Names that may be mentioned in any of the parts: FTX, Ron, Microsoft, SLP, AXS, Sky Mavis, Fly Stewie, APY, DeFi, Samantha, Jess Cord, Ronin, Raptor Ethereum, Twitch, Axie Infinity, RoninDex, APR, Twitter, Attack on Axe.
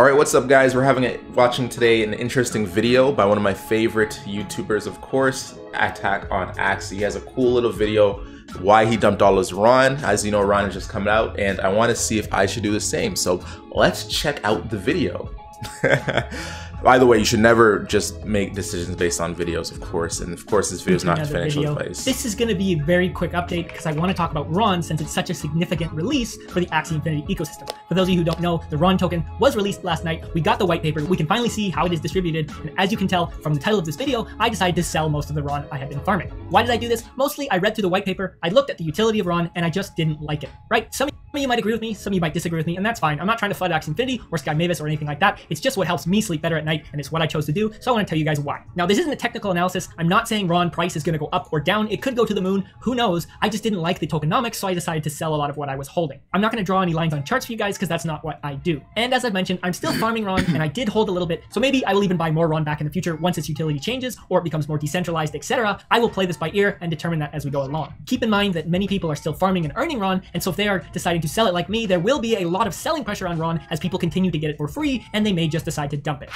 Alright, what's up guys? We're watching today an interesting video by one of my favorite YouTubers, of course, Attack on Axe. He has a cool little video why he dumped all his Ron. As you know, Ron is just coming out and I want to see if I should do the same. So let's check out the video. By the way, you should never just make decisions based on videos, of course. And of course, this video is not financial advice. This is going to be a very quick update because I want to talk about Ron since it's such a significant release for the Axie Infinity ecosystem. For those of you who don't know, the Ron token was released last night. We got the white paper. We can finally see how it is distributed. And as you can tell from the title of this video, I decided to sell most of the Ron I had been farming. Why did I do this? Mostly, I read through the white paper. I looked at the utility of Ron and I just didn't like it, right? Some of you might agree with me, some of you might disagree with me, and that's fine. I'm not trying to flood Axie Infinity or Sky Mavis or anything like that. It's just what helps me sleep better at night, and it's what I chose to do, so I want to tell you guys why. Now, this isn't a technical analysis. I'm not saying Ron price is going to go up or down. It could go to the moon. Who knows? I just didn't like the tokenomics, so I decided to sell a lot of what I was holding. I'm not going to draw any lines on charts for you guys because that's not what I do. And as I've mentioned, I'm still farming Ron, and I did hold a little bit, so maybe I will even buy more Ron back in the future once its utility changes or it becomes more decentralized, etc. I will play this by ear and determine that as we go along. Keep in mind that many people are still farming and earning Ron, and so if they are deciding to sell it like me, there will be a lot of selling pressure on Ron as people continue to get it for free and they may just decide to dump it.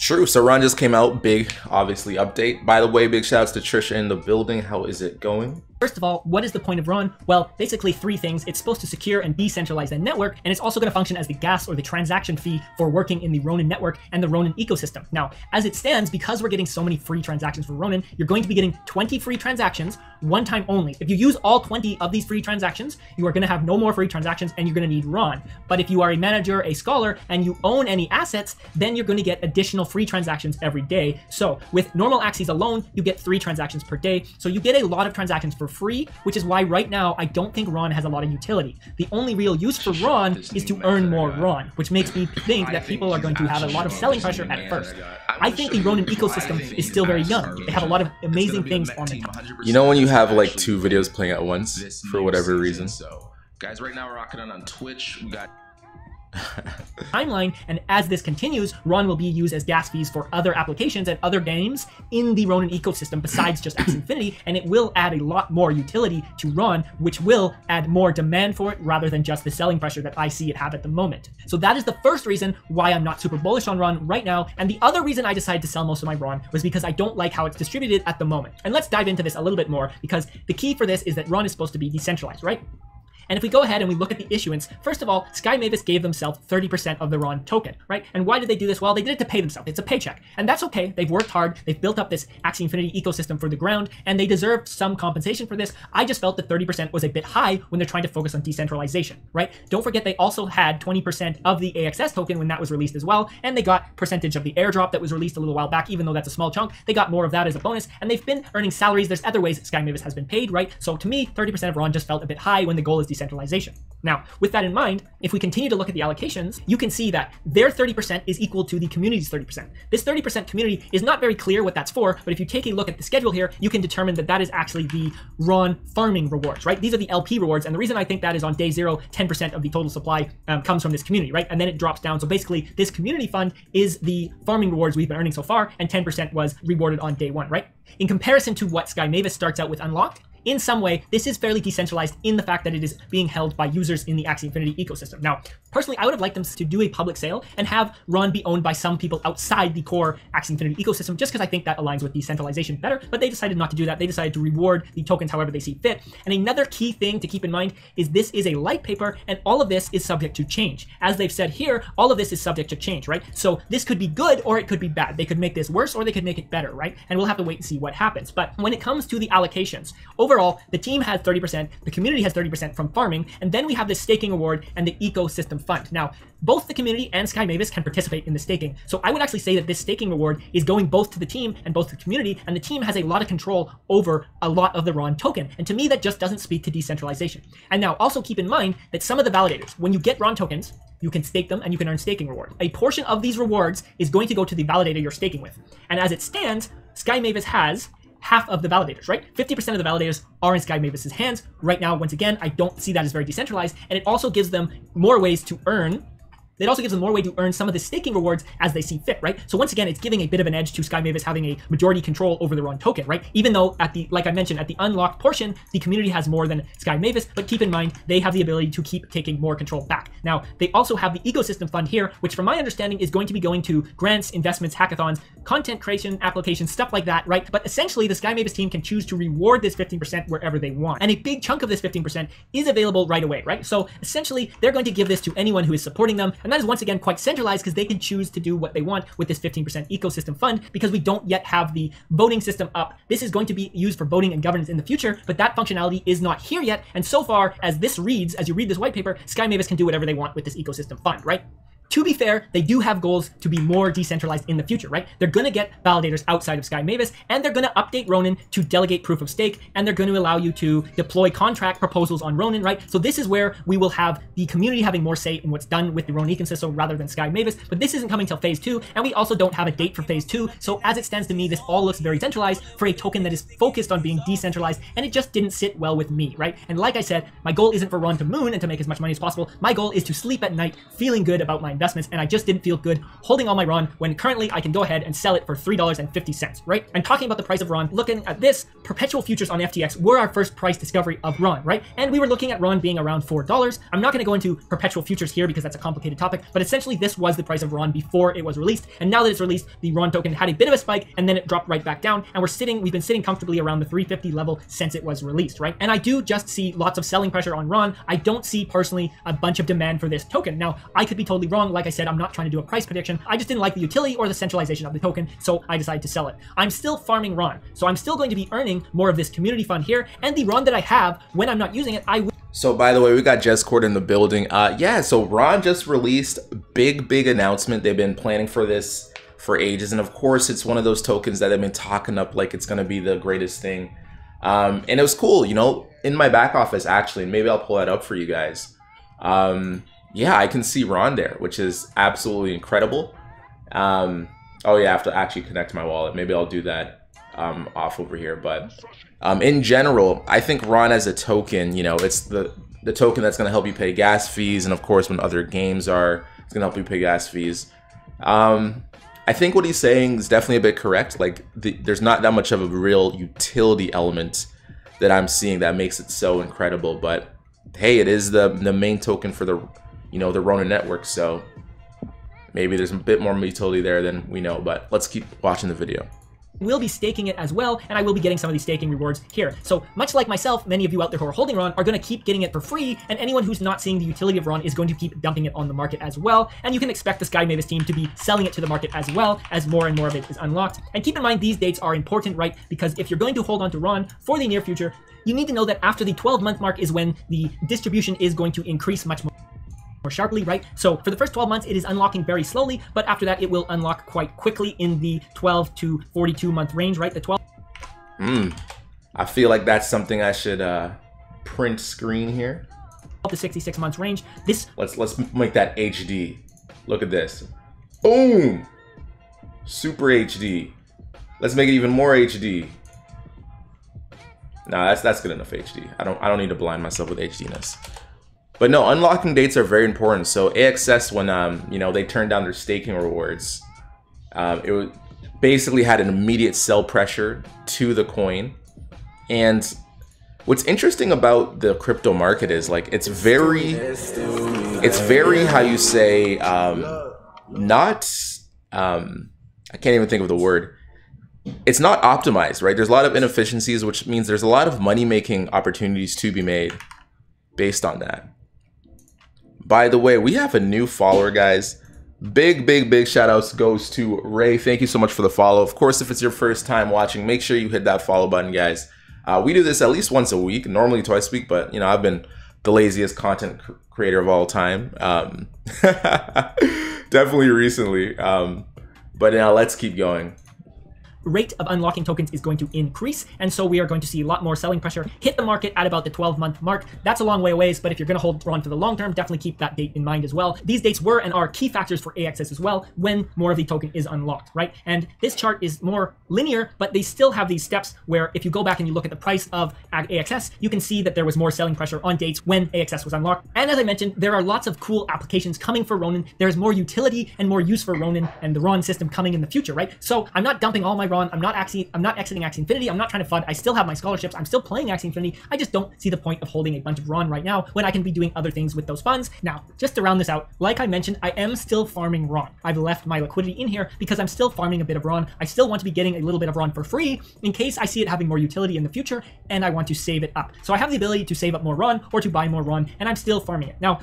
True, so Ron just came out, big, obviously, update. By the way, big shouts to Trisha in the building. How is it going? First of all, what is the point of Ron? Well, basically three things. It's supposed to secure and decentralize the network, and it's also going to function as the gas or the transaction fee for working in the Ronin network and the Ronin ecosystem. Now, as it stands, because we're getting so many free transactions for Ronin, you're going to be getting 20 free transactions, one time only. If you use all 20 of these free transactions, you are going to have no more free transactions and you're going to need Ron. But if you are a manager, a scholar, and you own any assets, then you're going to get additional free transactions every day. So with normal Axies alone, you get 3 transactions per day. So you get a lot of transactions for free, which is why right now I don't think Ron has a lot of utility. The only real use for Ron is to earn more Ron, which makes me think that people are going to have a lot of selling pressure at first. I think the Ronin ecosystem is still very young. They have a lot of amazing things on the top. You know when you have like 2 videos playing at once for whatever reason? So guys, right now we're rocking on Twitch. We got timeline, and as this continues, Ron will be used as gas fees for other applications and other games in the Ronin ecosystem besides just Axie Infinity, and it will add a lot more utility to Ron, which will add more demand for it rather than just the selling pressure that I see it have at the moment. So that is the first reason why I'm not super bullish on Ron right now, and the other reason I decided to sell most of my Ron was because I don't like how it's distributed at the moment. And let's dive into this a little bit more, because the key for this is that Ron is supposed to be decentralized, right? And if we go ahead and we look at the issuance, first of all, Sky Mavis gave themselves 30% of the Ron token, right? And why did they do this? Well, they did it to pay themselves. It's a paycheck. And that's okay. They've worked hard. They've built up this Axie Infinity ecosystem for the ground, and they deserved some compensation for this. I just felt that 30% was a bit high when they're trying to focus on decentralization, right? Don't forget they also had 20% of the AXS token when that was released as well, and they got percentage of the airdrop that was released a little while back, even though that's a small chunk. They got more of that as a bonus, and they've been earning salaries. There's other ways Sky Mavis has been paid, right? So to me, 30% of Ron just felt a bit high when the goal is decentralization. Now, with that in mind, if we continue to look at the allocations, you can see that their 30% is equal to the community's 30%. This 30% community is not very clear what that's for, but if you take a look at the schedule here, you can determine that that is actually the Ron farming rewards, right? These are the LP rewards, and the reason I think that is on day 0, 10% of the total supply comes from this community, right? And then it drops down, so basically this community fund is the farming rewards we've been earning so far, and 10% was rewarded on day 1, right? In comparison to what Sky Mavis starts out with unlocked, in some way, this is fairly decentralized in the fact that it is being held by users in the Axie Infinity ecosystem. Now, personally, I would have liked them to do a public sale and have Ron be owned by some people outside the core Axie Infinity ecosystem, just because I think that aligns with decentralization better, but they decided not to do that. They decided to reward the tokens however they see fit. And another key thing to keep in mind is this is a light paper, and all of this is subject to change. As they've said here, all of this is subject to change, right? So this could be good or it could be bad. They could make this worse or they could make it better, right? And we'll have to wait and see what happens. But when it comes to the allocations, overall, the team has 30%, the community has 30% from farming, and then we have the staking award and the ecosystem fund. Now, both the community and Sky Mavis can participate in the staking, so I would actually say that this staking award is going both to the team and both to the community, and the team has a lot of control over a lot of the Ron token, and to me that just doesn't speak to decentralization. And now, also keep in mind that some of the validators, when you get Ron tokens, you can stake them and you can earn staking reward. A portion of these rewards is going to go to the validator you're staking with, and as it stands, Sky Mavis has half of the validators, right? 50% of the validators are in Sky Mavis's hands. Right now, once again, I don't see that as very decentralized, and it also gives them more ways to earn It also gives them more way to earn some of the staking rewards as they see fit, right? So once again, it's giving a bit of an edge to Sky Mavis having a majority control over their own token, right? Even though at the, like I mentioned, at the unlocked portion, the community has more than Sky Mavis, but keep in mind, they have the ability to keep taking more control back. Now, they also have the ecosystem fund here, which from my understanding is going to be going to grants, investments, hackathons, content creation, applications, stuff like that, right? But essentially the Sky Mavis team can choose to reward this 15% wherever they want. And a big chunk of this 15% is available right away, right? So essentially they're going to give this to anyone who is supporting them. And that is once again quite centralized because they can choose to do what they want with this 15% ecosystem fund because we don't yet have the voting system up. This is going to be used for voting and governance in the future, but that functionality is not here yet. And so far as this reads, as you read this white paper, Sky Mavis can do whatever they want with this ecosystem fund, right? To be fair, they do have goals to be more decentralized in the future, right? They're going to get validators outside of Sky Mavis, and they're going to update Ronin to delegate proof of stake, and they're going to allow you to deploy contract proposals on Ronin, right? So this is where we will have the community having more say in what's done with the Ronin ecosystem rather than Sky Mavis, but this isn't coming till phase 2, and we also don't have a date for phase 2, so as it stands to me, this all looks very centralized for a token that is focused on being decentralized, and it just didn't sit well with me, right? And like I said, my goal isn't for Ron to moon and to make as much money as possible. My goal is to sleep at night feeling good about my investments, and I just didn't feel good holding all my RON when currently I can go ahead and sell it for $3.50, right? And talking about the price of RON, looking at this, perpetual futures on FTX were our first price discovery of RON, right? And we were looking at RON being around $4. I'm not going to go into perpetual futures here because that's a complicated topic, but essentially this was the price of RON before it was released. And now that it's released, the RON token had a bit of a spike and then it dropped right back down. And we've been sitting comfortably around the 350 level since it was released, right? And I do just see lots of selling pressure on RON. I don't see personally a bunch of demand for this token. Now, I could be totally wrong. Like I said, I'm not trying to do a price prediction. I just didn't like the utility or the centralization of the token, so I decided to sell it. I'm still farming RON, so I'm still going to be earning more of this community fund here, and the RON that I have, when I'm not using it, I will. So by the way, we got Jess Cord in the building. Yeah, so RON just released big announcement. They've been planning for this for ages, and of course, it's one of those tokens that have been talking up like it's going to be the greatest thing. And it was cool, you know, in my back office, actually, and maybe I'll pull that up for you guys. Yeah, I can see Ron there, which is absolutely incredible. Oh yeah, I have to actually connect my wallet. Maybe I'll do that off over here. But in general, I think Ron as a token, you know, it's the token that's gonna help you pay gas fees. And of course, when other games are, it's gonna help you pay gas fees. I think what he's saying is definitely a bit correct. Like there's not that much of a real utility element that I'm seeing that makes it so incredible. But hey, it is the main token for the, you know, the Ronin network, so maybe there's a bit more utility there than we know, but let's keep watching the video. We'll be staking it as well, and I will be getting some of these staking rewards here. So much like myself, many of you out there who are holding RON are going to keep getting it for free, and anyone who's not seeing the utility of RON is going to keep dumping it on the market as well, and you can expect the Sky Mavis team to be selling it to the market as well as more and more of it is unlocked. And keep in mind these dates are important, right? Because if you're going to hold on to RON for the near future, you need to know that after the 12-month mark is when the distribution is going to increase much more sharply, right? So for the first 12 months, it is unlocking very slowly, but after that, it will unlock quite quickly in the 12 to 42 month range, right? The 12. I feel like that's something I should print screen here. Up to 66 months range. This. Let's make that HD. Look at this. Boom. Super HD. Let's make it even more HD. Nah, that's good enough HD. I don't need to blind myself with HDness. But no, unlocking dates are very important. So AXS, when you know, they turned down their staking rewards, it basically had an immediate sell pressure to the coin. And what's interesting about the crypto market is like it's very how you say I can't even think of the word. It's not optimized, right? There's a lot of inefficiencies, which means there's a lot of money making opportunities to be made based on that. By the way, we have a new follower, guys. Big shout outs goes to Ray. Thank you so much for the follow. Of course, if it's your first time watching, make sure you hit that follow button, guys. We do this at least once a week, normally twice a week, but you know, I've been the laziest content creator of all time. Definitely recently. But now let's keep going. rate of unlocking tokens is going to increase, and so we are going to see a lot more selling pressure hit the market at about the 12-month mark. That's a long way away, but if you're going to hold on for the long term, definitely keep that date in mind as well. These dates were and are key factors for AXS as well when more of the token is unlocked, right? And this chart is more linear, but they still have these steps where if you go back and you look at the price of AXS, you can see that there was more selling pressure on dates when AXS was unlocked. And as I mentioned, there are lots of cool applications coming for Ronin. There's more utility and more use for Ronin and the Ron system coming in the future, right? So I'm not dumping all my Ron. I'm not exiting Axie Infinity. I'm not trying to FUD. I still have my scholarships. I'm still playing Axie Infinity. I just don't see the point of holding a bunch of Ron right now when I can be doing other things with those funds. Now, just to round this out, like I mentioned, I am still farming Ron. I've left my liquidity in here because I'm still farming a bit of Ron. I still want to be getting a little bit of Ron for free in case I see it having more utility in the future and I want to save it up. So I have the ability to save up more Ron or to buy more Ron, and I'm still farming it. Now,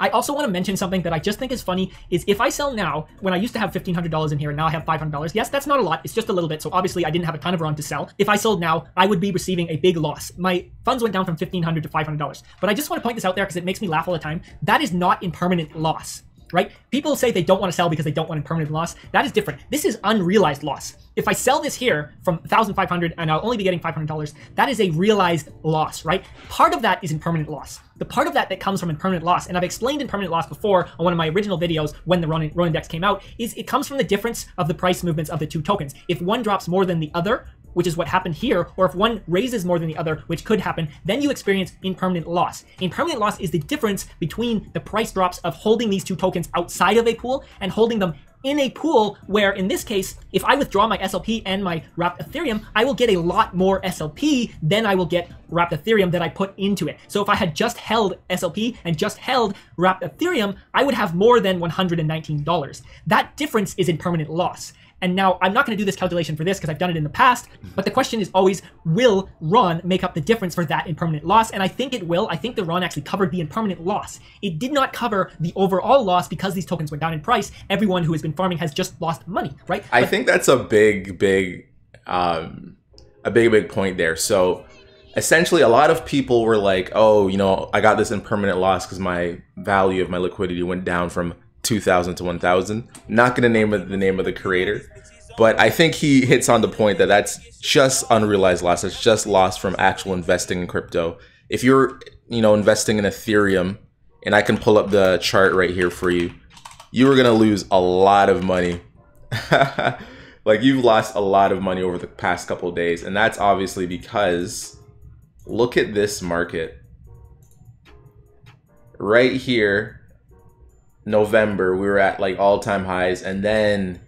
I also want to mention something that I just think is funny is if I sell now, when I used to have $1,500 in here and now I have $500, yes, that's not a lot. It's just a little bit. So obviously I didn't have a ton of RON to sell. If I sold now, I would be receiving a big loss. My funds went down from $1,500 to $500. But I just want to point this out there because it makes me laugh all the time. That is not impermanent loss, right? People say they don't want to sell because they don't want impermanent loss. That is different. This is unrealized loss. If I sell this here from $1,500 and I'll only be getting $500, that is a realized loss, right? Part of that is impermanent loss. The part of that that comes from impermanent loss, and I've explained impermanent loss before on one of my original videos when the RoninDex came out, is it comes from the difference of the price movements of the two tokens. If one drops more than the other, which is what happened here, or if one raises more than the other, which could happen, then you experience impermanent loss. Impermanent loss is the difference between the price drops of holding these two tokens outside of a pool and holding them in a pool where, in this case, if I withdraw my SLP and my Raptor Ethereum, I will get a lot more SLP than I will get Raptor Ethereum that I put into it. So if I had just held SLP and just held Raptor Ethereum, I would have more than $119. That difference is impermanent loss. And now I'm not going to do this calculation for this because I've done it in the past, but the question is always, will Ron make up the difference for that impermanent loss? And I think it will. I think the Ron actually covered the impermanent loss. It did not cover the overall loss because these tokens went down in price. Everyone who has been farming has just lost money, right? I think that's a big point there. So essentially a lot of people were like, oh, you know, I got this impermanent loss because my value of my liquidity went down from 2,000 to 1,000. Not going to name the name of the creator, but I think he hits on the point that that's just unrealized loss. That's just loss from actual investing in crypto. If you're, you know, investing in Ethereum, and I can pull up the chart right here for you, you were going to lose a lot of money. Like, you've lost a lot of money over the past couple of days, and that's obviously because look at this market right here. November, we were at like all-time highs, and then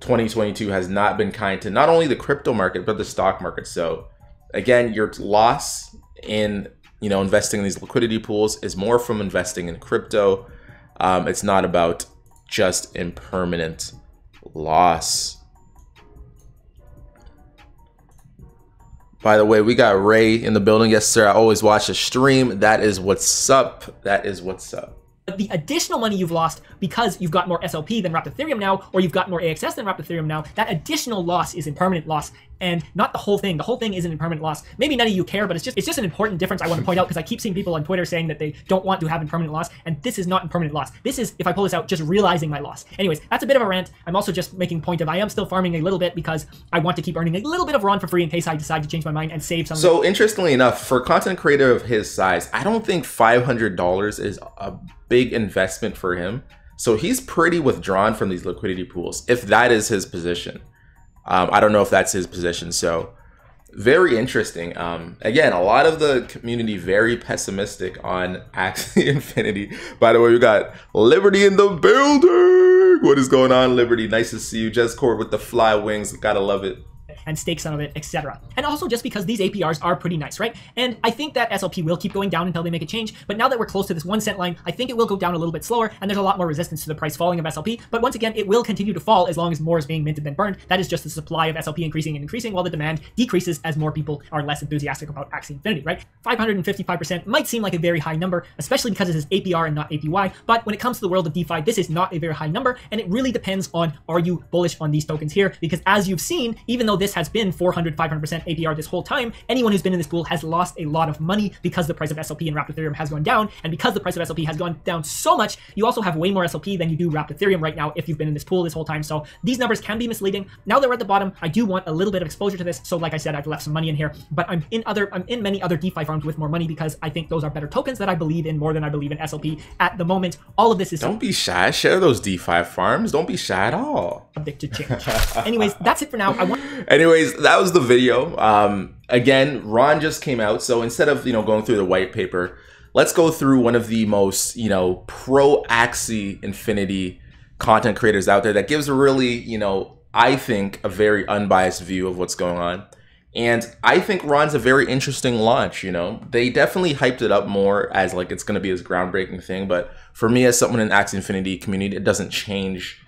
2022 has not been kind to not only the crypto market but the stock market. So again, your loss in, you know, investing in these liquidity pools is more from investing in crypto. It's not about just impermanent loss. By the way, we got Ray in the building. Yes, sir. I always watch the stream. That is what's up. That is what's up. The additional money you've lost because you've got more SLP than Raptor Ethereum now, or you've got more AXS than Raptor Ethereum now, that additional loss is impermanent loss, and not the whole thing. The whole thing isn't impermanent loss. Maybe none of you care, but it's just an important difference I want to point out because I keep seeing people on Twitter saying that they don't want to have impermanent loss, and this is not impermanent loss. This is, if I pull this out, just realizing my loss. Anyways, that's a bit of a rant. I'm also just making point of I am still farming a little bit because I want to keep earning a little bit of RON for free in case I decide to change my mind and save some. So interestingly enough, for a content creator of his size, I don't think $500 is a big investment for him. So he's pretty withdrawn from these liquidity pools, if that is his position. I don't know if that's his position. So very interesting. Again, a lot of the community very pessimistic on Axie Infinity. By the way, we got Liberty in the building. What is going on, Liberty? Nice to see you. Just Core with the fly wings. Gotta love it. And stake some of it, etc. And also just because these APRs are pretty nice, right? And I think that SLP will keep going down until they make a change, but now that we're close to this 1 cent line, I think it will go down a little bit slower, and there's a lot more resistance to the price falling of SLP, but once again, it will continue to fall as long as more is being minted than burned. That is just the supply of SLP increasing and increasing while the demand decreases as more people are less enthusiastic about Axie Infinity, right? 555% might seem like a very high number, especially because it is APR and not APY, but when it comes to the world of DeFi, this is not a very high number, and it really depends on, are you bullish on these tokens here? Because as you've seen, even though this this has been 400, 500% APR this whole time. Anyone who's been in this pool has lost a lot of money because the price of SLP and Raptor Ethereum has gone down. And because the price of SLP has gone down so much, you also have way more SLP than you do Raptor Ethereum right now if you've been in this pool this whole time. So these numbers can be misleading. Now that we're at the bottom, I do want a little bit of exposure to this. So like I said, I've left some money in here, but I'm in many other DeFi farms with more money because I think those are better tokens that I believe in more than I believe in SLP at the moment. All of this is... Don't be shy. Share those DeFi farms. Don't be shy at all. Subject to change. Anyways, that's it for now. Anyways, that was the video. Again, Ron just came out. So instead of, going through the white paper, let's go through one of the most, pro Axie Infinity content creators out there that gives a really, I think a very unbiased view of what's going on. And I think Ron's a very interesting launch, They definitely hyped it up more as like it's going to be this groundbreaking thing. But for me, as someone in Axie Infinity community, it doesn't change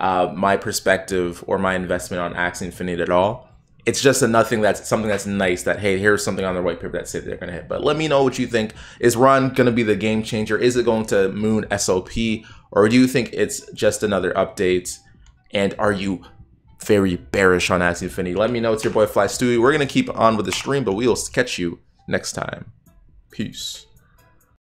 my perspective or my investment on Axie Infinity at all. It's just something that's nice that, hey, here's something on the white paper that said they're going to hit. But let me know what you think. Is Ron going to be the game changer? Is it going to moon SLP? Or do you think it's just another update? And are you very bearish on Axie Infinity? Let me know. It's your boy Fly Stewie. We're going to keep on with the stream, but we'll catch you next time. Peace.